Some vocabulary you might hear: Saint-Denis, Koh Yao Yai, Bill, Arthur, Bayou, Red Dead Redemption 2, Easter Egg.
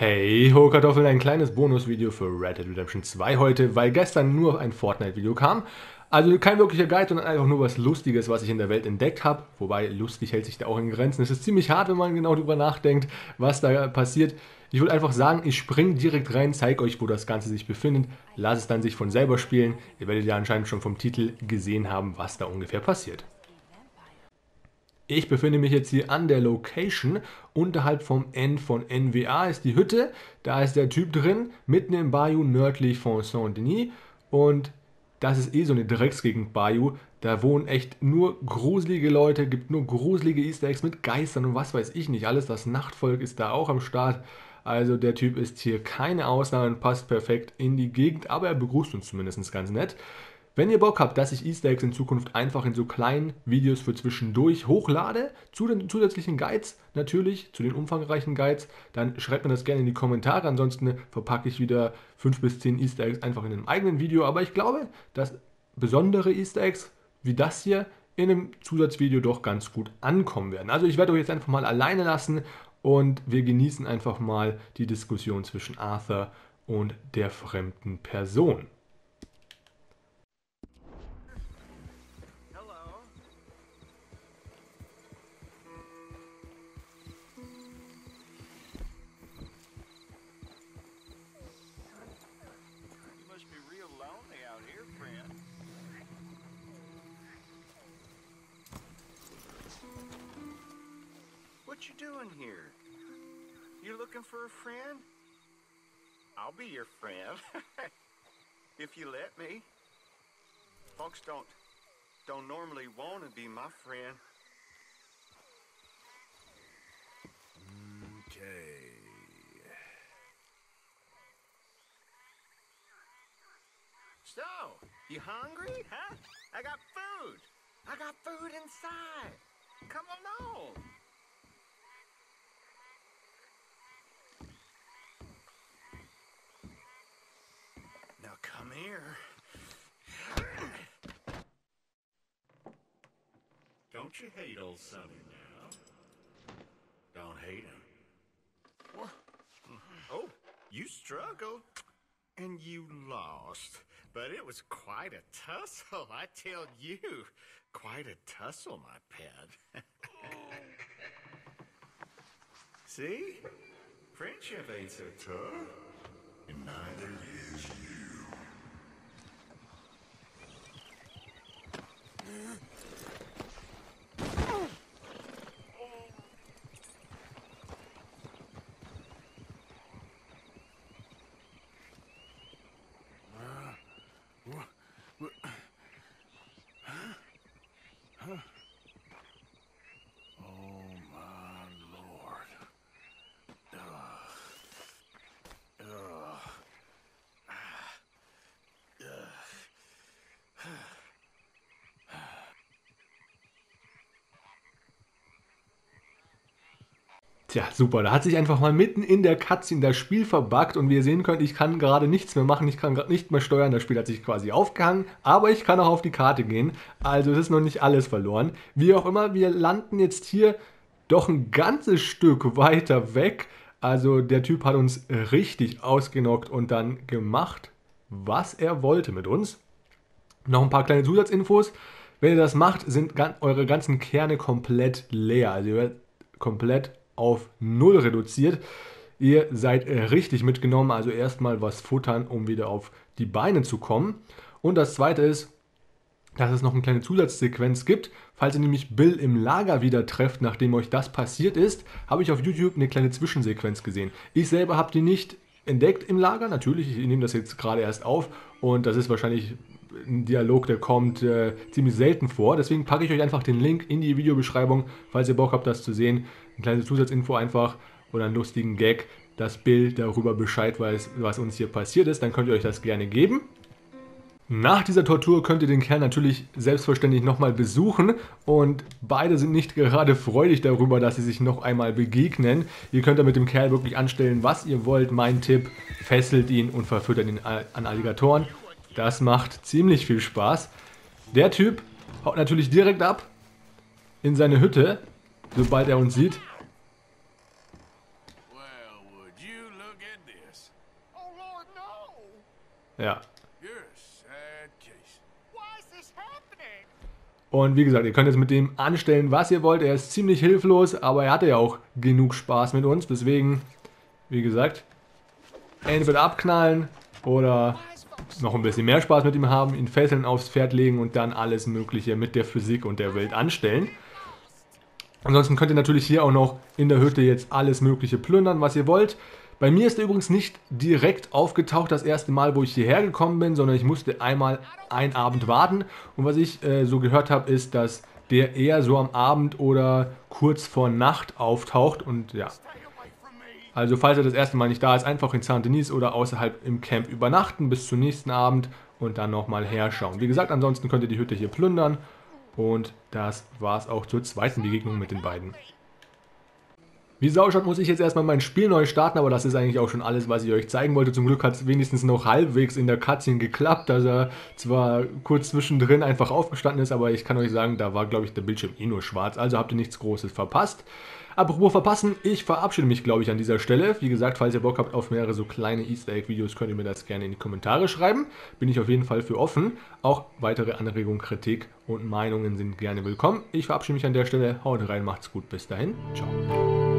Hey ho Kartoffeln, ein kleines Bonusvideo für Red Dead Redemption 2 heute, weil gestern nur ein Fortnite-Video kam. Also kein wirklicher Guide, sondern einfach nur was Lustiges, was ich in der Welt entdeckt habe. Wobei, lustig hält sich da auch in Grenzen. Es ist ziemlich hart, wenn man genau darüber nachdenkt, was da passiert. Ich würde einfach sagen, ich springe direkt rein, zeige euch, wo das Ganze sich befindet. Lasst es dann sich von selber spielen. Ihr werdet ja anscheinend schon vom Titel gesehen haben, was da ungefähr passiert. Ich befinde mich jetzt hier an der Location, unterhalb vom End von NWA ist die Hütte, da ist der Typ drin, mitten im Bayou nördlich von Saint-Denis und das ist eh so eine Drecksgegend Bayou, da wohnen echt nur gruselige Leute, gibt nur gruselige Easter Eggs mit Geistern und was weiß ich nicht alles, das Nachtvolk ist da auch am Start, also der Typ ist hier keine Ausnahme und passt perfekt in die Gegend, aber er begrüßt uns zumindest ganz nett. Wenn ihr Bock habt, dass ich Easter Eggs in Zukunft einfach in so kleinen Videos für zwischendurch hochlade, zu den zusätzlichen Guides natürlich, zu den umfangreichen Guides, dann schreibt mir das gerne in die Kommentare, ansonsten verpacke ich wieder 5 bis 10 Easter Eggs einfach in einem eigenen Video, aber ich glaube, dass besondere Easter Eggs wie das hier in einem Zusatzvideo doch ganz gut ankommen werden. Also ich werde euch jetzt einfach mal alleine lassen und wir genießen einfach mal die Diskussion zwischen Arthur und der fremden Person. What you doing here? You looking for a friend? I'll be your friend. If you let me. Folks don't normally want to be my friend. Okay. So, you hungry, huh? I got food. I got food inside. Come along. Don't you hate old Sonny now? Don't hate him. What? Oh, you struggled and you lost, but it was quite a tussle, I tell you. Quite a tussle, my pet. See? Friendship ain't so tough, and neither is you. Tja, super, da hat sich einfach mal mitten in der Cutscene das Spiel verbuggt und wie ihr sehen könnt, ich kann gerade nichts mehr machen, ich kann gerade nicht mehr steuern, das Spiel hat sich quasi aufgehangen, aber ich kann auch auf die Karte gehen, also es ist noch nicht alles verloren. Wie auch immer, wir landen jetzt hier doch ein ganzes Stück weiter weg, also der Typ hat uns richtig ausgenockt und dann gemacht, was er wollte mit uns. Noch ein paar kleine Zusatzinfos, wenn ihr das macht, sind eure ganzen Kerne komplett leer, also ihr werdet komplett auf 0 reduziert. Ihr seid richtig mitgenommen, also erstmal was futtern, um wieder auf die Beine zu kommen. Und das zweite ist, dass es noch eine kleine Zusatzsequenz gibt. Falls ihr nämlich Bill im Lager wieder trefft, nachdem euch das passiert ist, habe ich auf YouTube eine kleine Zwischensequenz gesehen. Ich selber habe die nicht entdeckt im Lager, natürlich, ich nehme das jetzt gerade erst auf und das ist wahrscheinlich ein Dialog, der kommt ziemlich selten vor. Deswegen packe ich euch einfach den Link in die Videobeschreibung, falls ihr Bock habt, das zu sehen. Eine kleine Zusatzinfo einfach oder einen lustigen Gag, dass Bill darüber Bescheid weiß, was uns hier passiert ist. Dann könnt ihr euch das gerne geben. Nach dieser Tortur könnt ihr den Kerl natürlich selbstverständlich nochmal besuchen und beide sind nicht gerade freudig darüber, dass sie sich noch einmal begegnen. Ihr könnt da mit dem Kerl wirklich anstellen, was ihr wollt. Mein Tipp, fesselt ihn und verfüttert ihn an Alligatoren. Das macht ziemlich viel Spaß. Der Typ haut natürlich direkt ab in seine Hütte, sobald er uns sieht. Ja. Und wie gesagt, ihr könnt jetzt mit dem anstellen, was ihr wollt. Er ist ziemlich hilflos, aber er hatte ja auch genug Spaß mit uns. Deswegen, wie gesagt, entweder abknallen oder noch ein bisschen mehr Spaß mit ihm haben, ihn fesseln, aufs Pferd legen und dann alles Mögliche mit der Physik und der Welt anstellen. Ansonsten könnt ihr natürlich hier auch noch in der Hütte jetzt alles Mögliche plündern, was ihr wollt. Bei mir ist er übrigens nicht direkt aufgetaucht das erste Mal, wo ich hierher gekommen bin, sondern ich musste einmal einen Abend warten. Und was ich so gehört habe, ist, dass der eher so am Abend oder kurz vor Nacht auftaucht. Und ja, also falls er das erste Mal nicht da ist, einfach in Saint-Denis oder außerhalb im Camp übernachten bis zum nächsten Abend und dann nochmal herschauen. Wie gesagt, ansonsten könnt ihr die Hütte hier plündern. Und das war's auch zur zweiten Begegnung mit den beiden. Wie Sauschott muss ich jetzt erstmal mein Spiel neu starten, aber das ist eigentlich auch schon alles, was ich euch zeigen wollte. Zum Glück hat es wenigstens noch halbwegs in der Cutscene geklappt, dass er zwar kurz zwischendrin einfach aufgestanden ist, aber ich kann euch sagen, da war, glaube ich, der Bildschirm eh nur schwarz, also habt ihr nichts Großes verpasst. Apropos verpassen, ich verabschiede mich, glaube ich, an dieser Stelle. Wie gesagt, falls ihr Bock habt auf mehrere so kleine Easter Egg Videos, könnt ihr mir das gerne in die Kommentare schreiben. Bin ich auf jeden Fall für offen. Auch weitere Anregungen, Kritik und Meinungen sind gerne willkommen. Ich verabschiede mich an der Stelle. Haut rein, macht's gut, bis dahin. Ciao.